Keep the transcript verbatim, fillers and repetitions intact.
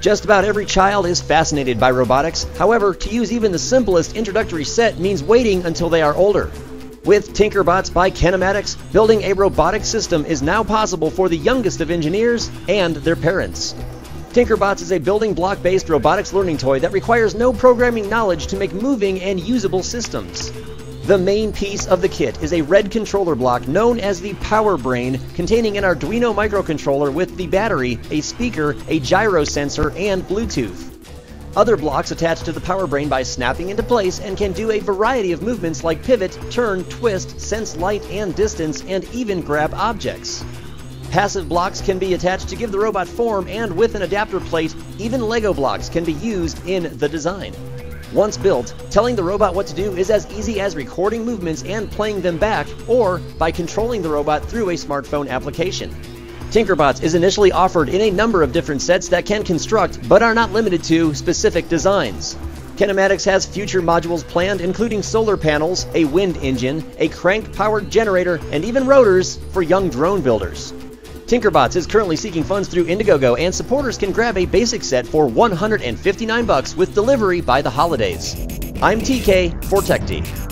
Just about every child is fascinated by robotics. However, to use even the simplest introductory set means waiting until they are older. With TinkerBots by Kinematics, building a robotic system is now possible for the youngest of engineers and their parents. TinkerBots is a building block-based robotics learning toy that requires no programming knowledge to make moving and usable systems. The main piece of the kit is a red controller block known as the Power Brain, containing an Arduino microcontroller with the battery, a speaker, a gyro sensor, and Bluetooth. Other blocks attach to the Power Brain by snapping into place and can do a variety of movements like pivot, turn, twist, sense light and distance, and even grab objects. Passive blocks can be attached to give the robot form, and with an adapter plate, even LEGO blocks can be used in the design. Once built, telling the robot what to do is as easy as recording movements and playing them back, or by controlling the robot through a smartphone application. TinkerBots is initially offered in a number of different sets that can construct, but are not limited to, specific designs. Kinematics has future modules planned, including solar panels, a wind engine, a crank-powered generator, and even rotors for young drone builders. TinkerBots is currently seeking funds through Indiegogo, and supporters can grab a basic set for one hundred fifty-nine bucks with delivery by the holidays. I'm T K for T E K D.